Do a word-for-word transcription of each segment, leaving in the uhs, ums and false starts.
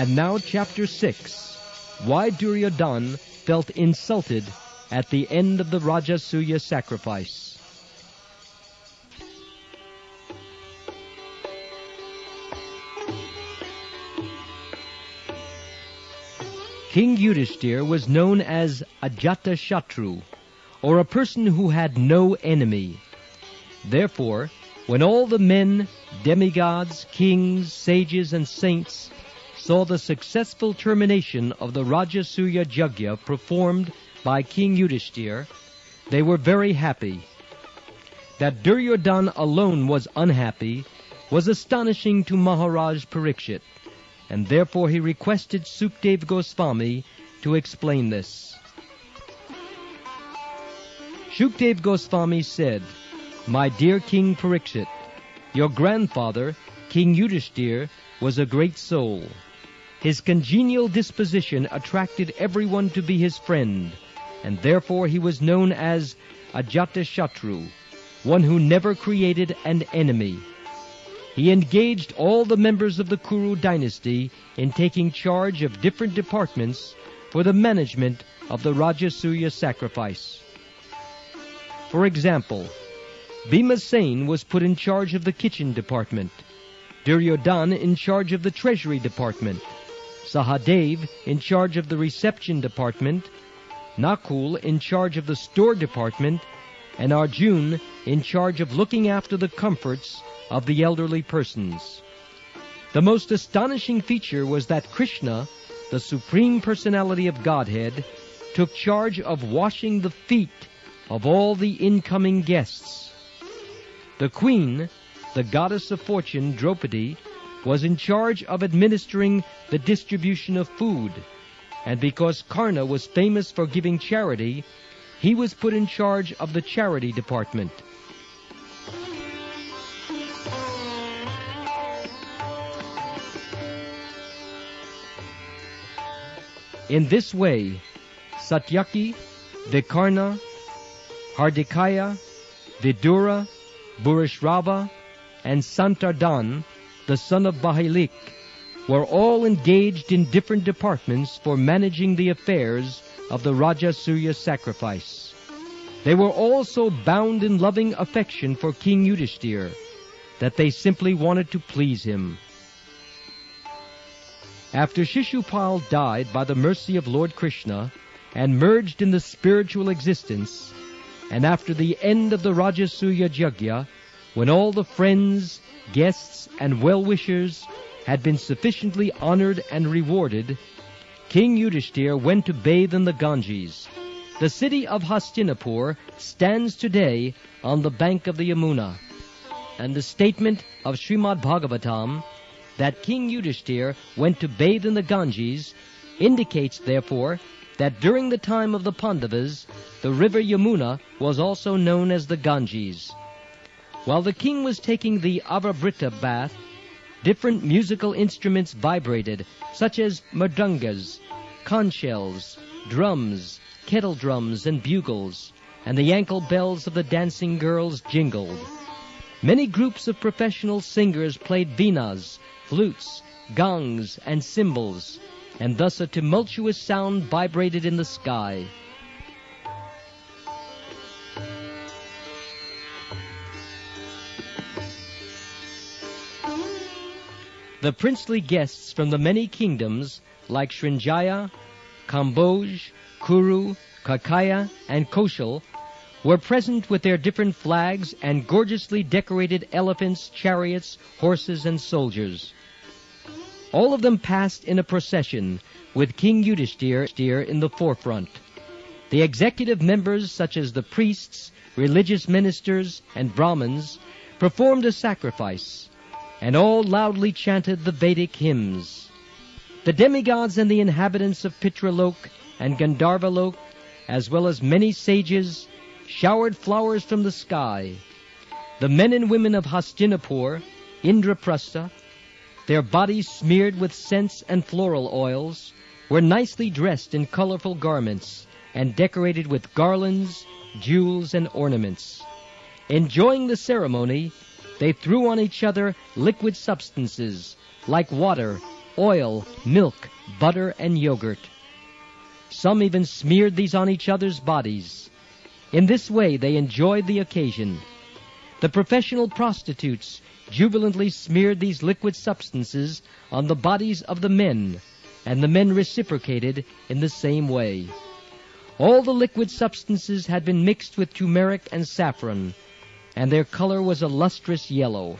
And now chapter six, why Duryodhana felt insulted at the end of the Rajasuya sacrifice. King Yudhishthira was known as Ajatasatru, or a person who had no enemy. Therefore, when all the men, demigods, kings, sages, and saints saw the successful termination of the Rajasuya Yajna performed by King Yudhishthira, they were very happy. That Duryodhana alone was unhappy was astonishing to Maharaj Parikshit, and therefore he requested Sukadeva Gosvami to explain this. Sukadeva Gosvami said, "My dear King Parikshit, your grandfather, King Yudhishthira, was a great soul. His congenial disposition attracted everyone to be his friend, and therefore he was known as Ajatasatru, one who never created an enemy. He engaged all the members of the Kuru dynasty in taking charge of different departments for the management of the Rajasuya sacrifice. For example, Bhimasena was put in charge of the kitchen department, Duryodhana in charge of the treasury department, Sahadev in charge of the reception department, Nakul in charge of the store department, and Arjun in charge of looking after the comforts of the elderly persons. The most astonishing feature was that Krishna, the Supreme Personality of Godhead, took charge of washing the feet of all the incoming guests. The Queen, the goddess of fortune, Draupadi, was in charge of administering the distribution of food, and because Karna was famous for giving charity, he was put in charge of the charity department." In this way, Satyaki, Vikarna, Hardikaya, Vidura, Burishrava, and Santardhan, the son of Bahlika, were all engaged in different departments for managing the affairs of the Rajasuya sacrifice. They were all so bound in loving affection for King Yudhishthira that they simply wanted to please him. After Sisupala died by the mercy of Lord Krishna and merged in the spiritual existence, and after the end of the Rajasuya Yajna, when all the friends, guests, and well-wishers had been sufficiently honored and rewarded, King Yudhishthira went to bathe in the Ganges. The city of Hastinapur stands today on the bank of the Yamuna, and the statement of Srimad Bhagavatam that King Yudhishthira went to bathe in the Ganges indicates, therefore, that during the time of the Pandavas, the river Yamuna was also known as the Ganges. While the king was taking the avabrita bath, different musical instruments vibrated, such as mridangas, conch shells, drums, kettle drums, and bugles, and the ankle bells of the dancing girls jingled. Many groups of professional singers played veenas, flutes, gongs, and cymbals, and thus a tumultuous sound vibrated in the sky. The princely guests from the many kingdoms, like Shrinjaya, Kamboj, Kuru, Kakaya, and Koshal, were present with their different flags and gorgeously decorated elephants, chariots, horses, and soldiers. All of them passed in a procession, with King Yudhishthira in the forefront. The executive members, such as the priests, religious ministers, and Brahmins, performed a sacrifice, and all loudly chanted the Vedic hymns. The demigods and the inhabitants of Pitraloka and Gandharvaloka, as well as many sages, showered flowers from the sky. The men and women of Hastinapur, Indraprastha, their bodies smeared with scents and floral oils, were nicely dressed in colorful garments and decorated with garlands, jewels, and ornaments. Enjoying the ceremony, they threw on each other liquid substances, like water, oil, milk, butter, and yogurt. Some even smeared these on each other's bodies. In this way they enjoyed the occasion. The professional prostitutes jubilantly smeared these liquid substances on the bodies of the men, and the men reciprocated in the same way. All the liquid substances had been mixed with turmeric and saffron, and their color was a lustrous yellow.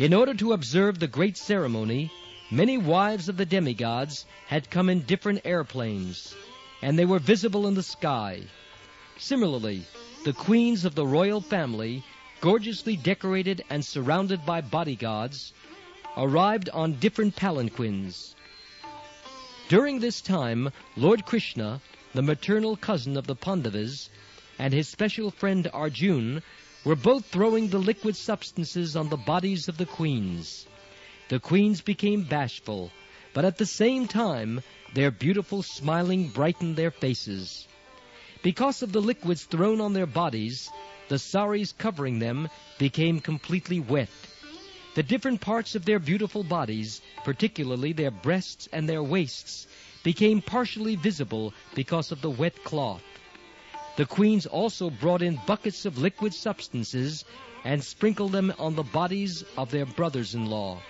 In order to observe the great ceremony, many wives of the demigods had come in different airplanes, and they were visible in the sky. Similarly, the queens of the royal family, gorgeously decorated and surrounded by bodyguards, arrived on different palanquins. During this time, Lord Krishna, the maternal cousin of the Pandavas, and his special friend Arjun, were both throwing the liquid substances on the bodies of the queens. The queens became bashful, but at the same time their beautiful smiling brightened their faces. Because of the liquids thrown on their bodies, the saris covering them became completely wet. The different parts of their beautiful bodies, particularly their breasts and their waists, became partially visible because of the wet cloth. The queens also brought in buckets of liquid substances and sprinkled them on the bodies of their brothers-in-law.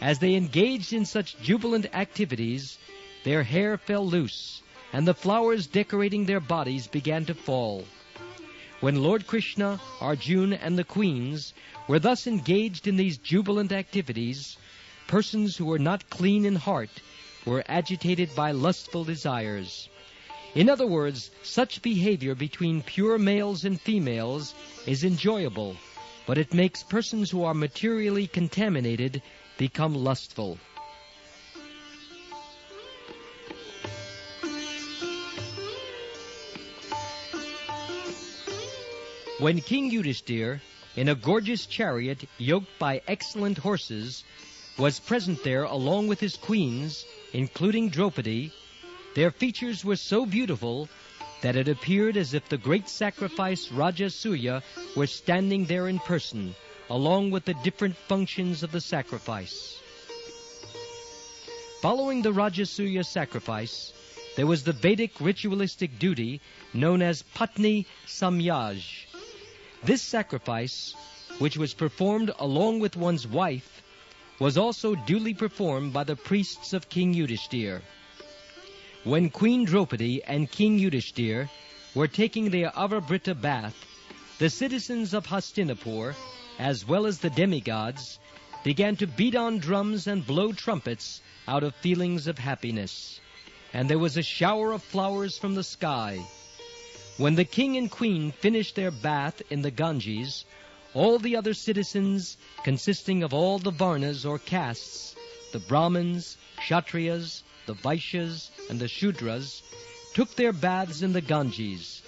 As they engaged in such jubilant activities, their hair fell loose, and the flowers decorating their bodies began to fall. When Lord Krishna, Arjun, and the queens were thus engaged in these jubilant activities, persons who were not clean in heart were agitated by lustful desires. In other words, such behavior between pure males and females is enjoyable, but it makes persons who are materially contaminated become lustful. When King Yudhishthira, in a gorgeous chariot yoked by excellent horses, was present there along with his queens, including Draupadi, their features were so beautiful that it appeared as if the great sacrifice Rajasuya were standing there in person, along with the different functions of the sacrifice. Following the Rajasuya sacrifice, there was the Vedic ritualistic duty known as Patni Samyaj. This sacrifice, which was performed along with one's wife, was also duly performed by the priests of King Yudhishthira. When Queen Draupadi and King Yudhishthira were taking their avabrita bath, the citizens of Hastinapur, as well as the demigods, began to beat on drums and blow trumpets out of feelings of happiness, and there was a shower of flowers from the sky. When the king and queen finished their bath in the Ganges, all the other citizens, consisting of all the Varnas or castes, the Brahmins, Kshatriyas, the Vaishyas, and the Shudras, took their baths in the Ganges.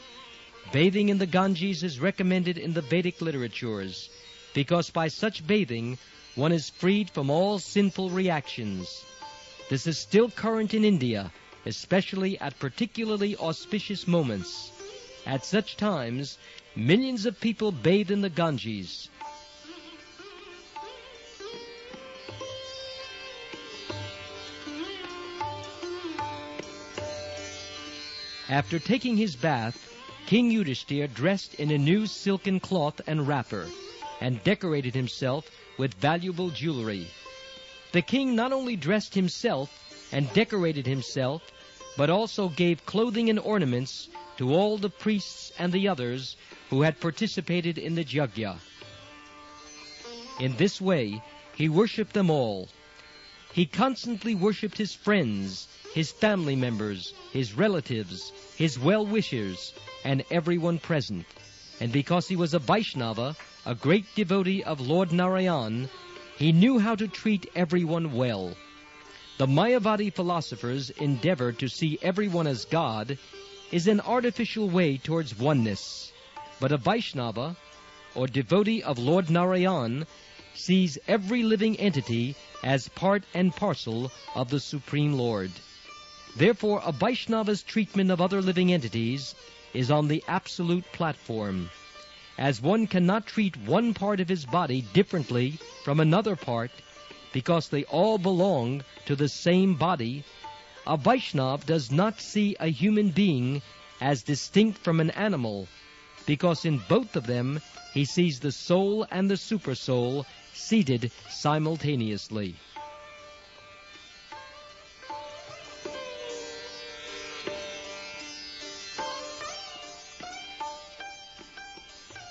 Bathing in the Ganges is recommended in the Vedic literatures, because by such bathing one is freed from all sinful reactions. This is still current in India, especially at particularly auspicious moments. At such times, millions of people bathe in the Ganges. After taking his bath, King Yudhishthira dressed in a new silken cloth and wrapper, and decorated himself with valuable jewelry. The king not only dressed himself and decorated himself, but also gave clothing and ornaments to all the priests and the others who had participated in the yajna. In this way, he worshipped them all. He constantly worshipped his friends, his family members, his relatives, his well-wishers, and everyone present. And because he was a Vaishnava, a great devotee of Lord Narayan, he knew how to treat everyone well. The Mayavadi philosopher's endeavor to see everyone as God is an artificial way towards oneness. But a Vaishnava, or devotee of Lord Narayan, sees every living entity as part and parcel of the Supreme Lord. Therefore, a Vaishnava's treatment of other living entities is on the absolute platform. As one cannot treat one part of his body differently from another part, because they all belong to the same body, a Vaishnava does not see a human being as distinct from an animal, because in both of them he sees the soul and the supersoul seated simultaneously.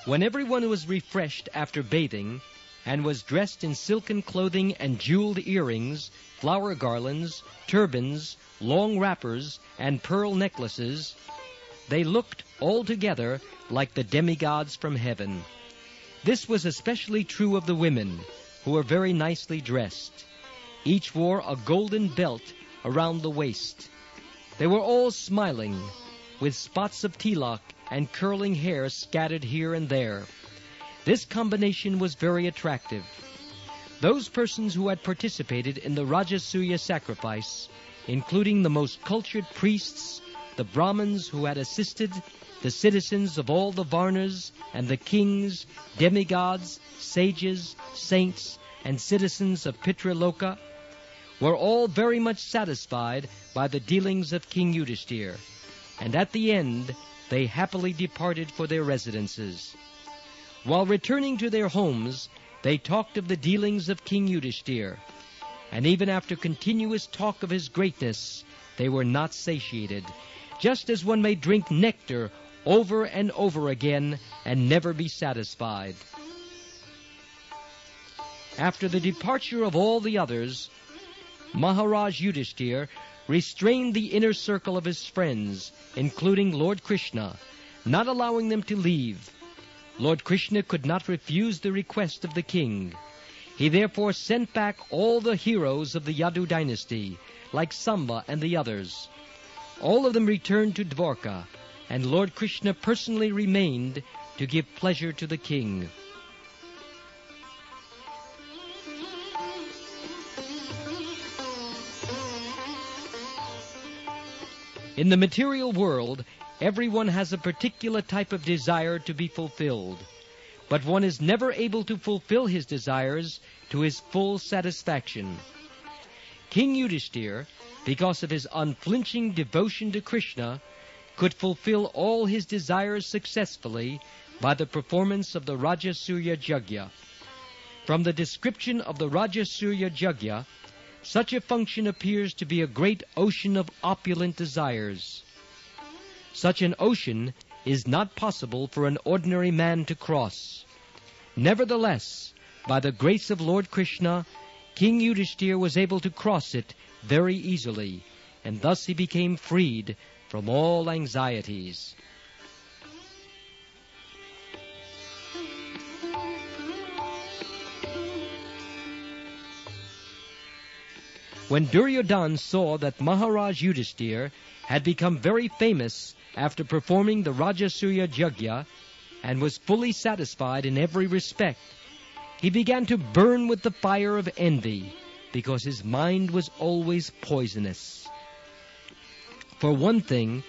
When everyone was refreshed after bathing and was dressed in silken clothing and jeweled earrings, flower garlands, turbans, long wrappers, and pearl necklaces, they looked altogether like the demigods from heaven. This was especially true of the women, who were very nicely dressed. Each wore a golden belt around the waist. They were all smiling, with spots of tilak and curling hair scattered here and there. This combination was very attractive. Those persons who had participated in the Rajasuya sacrifice, including the most cultured priests, the Brahmins who had assisted, the citizens of all the Varnas, and the kings, demigods, sages, saints, and citizens of Pitraloka, were all very much satisfied by the dealings of King Yudhishthira, and at the end they happily departed for their residences. While returning to their homes, they talked of the dealings of King Yudhishthira, and even after continuous talk of his greatness, they were not satiated, just as one may drink nectar over and over again and never be satisfied. After the departure of all the others, Maharaj Yudhishthira restrained the inner circle of his friends, including Lord Krishna, not allowing them to leave. Lord Krishna could not refuse the request of the king. He therefore sent back all the heroes of the Yadu dynasty, like Samba and the others. All of them returned to Dwarka, and Lord Krishna personally remained to give pleasure to the king. In the material world, everyone has a particular type of desire to be fulfilled, but one is never able to fulfill his desires to his full satisfaction. King Yudhishthira, because of his unflinching devotion to Krishna, could fulfill all his desires successfully by the performance of the Rajasuya Yajna. From the description of the Rajasuya Yajna, such a function appears to be a great ocean of opulent desires. Such an ocean is not possible for an ordinary man to cross. Nevertheless, by the grace of Lord Krishna, King Yudhishthira was able to cross it very easily, and thus he became freed from all anxieties. When Duryodhana saw that Maharaj Yudhishthira had become very famous after performing the Rajasuya Yajna and was fully satisfied in every respect, he began to burn with the fire of envy, because his mind was always poisonous. For one thing,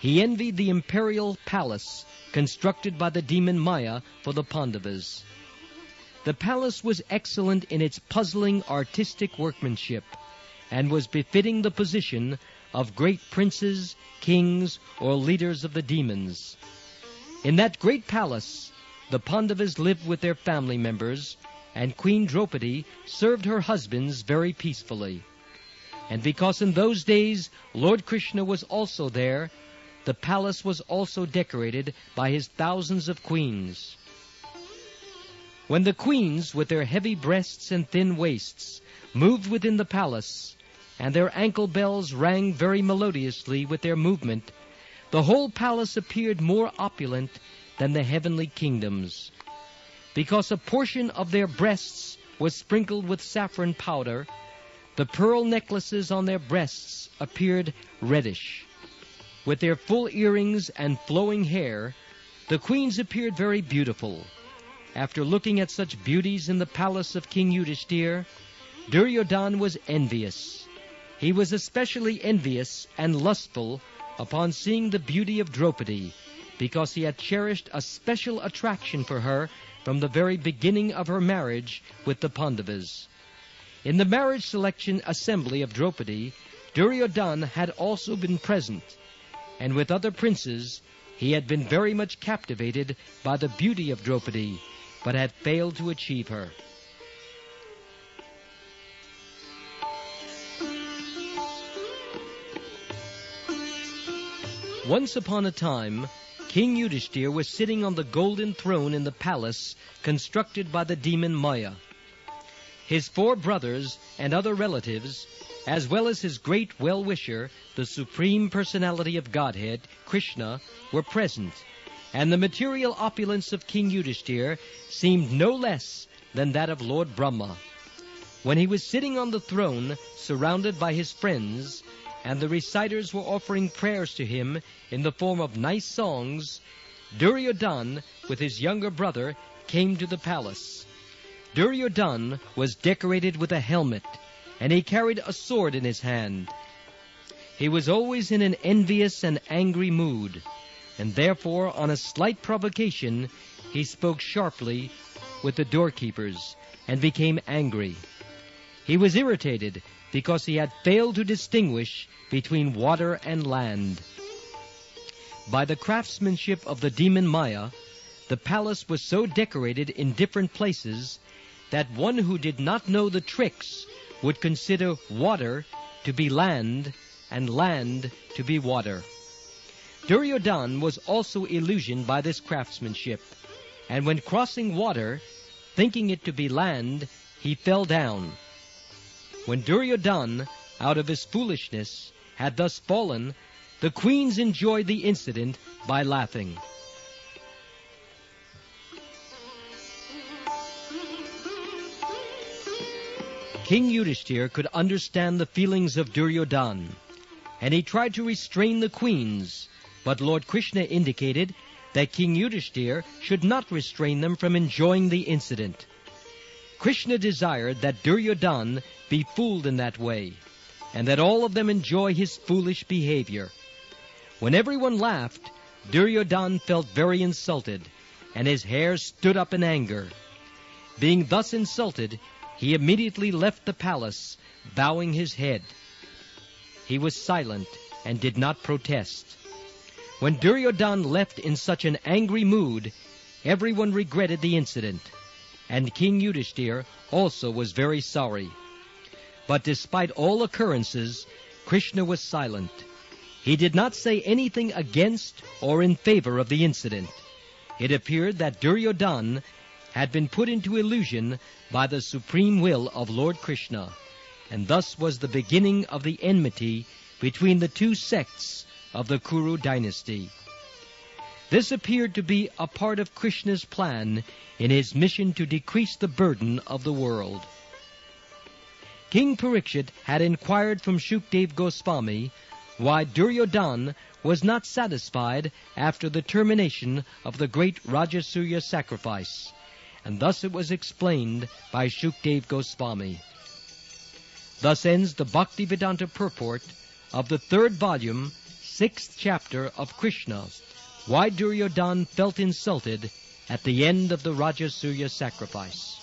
he envied the imperial palace constructed by the demon Maya for the Pandavas. The palace was excellent in its puzzling artistic workmanship, and was befitting the position of great princes, kings, or leaders of the demons. In that great palace, the Pandavas lived with their family members, and Queen Draupadi served her husbands very peacefully. And because in those days Lord Krishna was also there, the palace was also decorated by his thousands of queens. When the queens, with their heavy breasts and thin waists, moved within the palace, and their ankle bells rang very melodiously with their movement, the whole palace appeared more opulent than the heavenly kingdoms, because a portion of their breasts was sprinkled with saffron powder. The pearl necklaces on their breasts appeared reddish. With their full earrings and flowing hair, the queens appeared very beautiful. After looking at such beauties in the palace of King Yudhishthira, Duryodhana was envious. He was especially envious and lustful upon seeing the beauty of Draupadi, because he had cherished a special attraction for her from the very beginning of her marriage with the Pandavas. In the marriage selection assembly of Draupadi, Duryodhana had also been present, and with other princes he had been very much captivated by the beauty of Draupadi, but had failed to achieve her. Once upon a time, King Yudhishthira was sitting on the golden throne in the palace constructed by the demon Maya. His four brothers and other relatives, as well as his great well-wisher, the Supreme Personality of Godhead, Krishna, were present, and the material opulence of King Yudhishthira seemed no less than that of Lord Brahma. When he was sitting on the throne, surrounded by his friends, and the reciters were offering prayers to him in the form of nice songs, Duryodhana, with his younger brother, came to the palace. Duryodhana was decorated with a helmet, and he carried a sword in his hand. He was always in an envious and angry mood, and therefore, on a slight provocation, he spoke sharply with the doorkeepers and became angry. He was irritated because he had failed to distinguish between water and land. By the craftsmanship of the demon Maya, the palace was so decorated in different places that one who did not know the tricks would consider water to be land and land to be water. Duryodhana was also illusioned by this craftsmanship, and when crossing water, thinking it to be land, he fell down. When Duryodhana, out of his foolishness, had thus fallen, the queens enjoyed the incident by laughing. King Yudhishthira could understand the feelings of Duryodhana, and he tried to restrain the queens, but Lord Krishna indicated that King Yudhishthira should not restrain them from enjoying the incident. Krishna desired that Duryodhana be fooled in that way, and that all of them enjoy his foolish behavior. When everyone laughed, Duryodhana felt very insulted, and his hair stood up in anger. Being thus insulted, he immediately left the palace, bowing his head. He was silent and did not protest. When Duryodhana left in such an angry mood, everyone regretted the incident, and King Yudhishthira also was very sorry. But despite all occurrences, Krishna was silent. He did not say anything against or in favor of the incident. It appeared that Duryodhana had been put into illusion by the supreme will of Lord Krishna, and thus was the beginning of the enmity between the two sects of the Kuru dynasty. This appeared to be a part of Krishna's plan in his mission to decrease the burden of the world. King Parikshit had inquired from Sukadeva Gosvami why Duryodhana was not satisfied after the termination of the great Rajasuya sacrifice, and thus it was explained by Sukadeva Gosvami. Thus ends the Bhaktivedanta purport of the third volume, sixth chapter of Krishna, why Duryodhana felt insulted at the end of the Rajasuya sacrifice.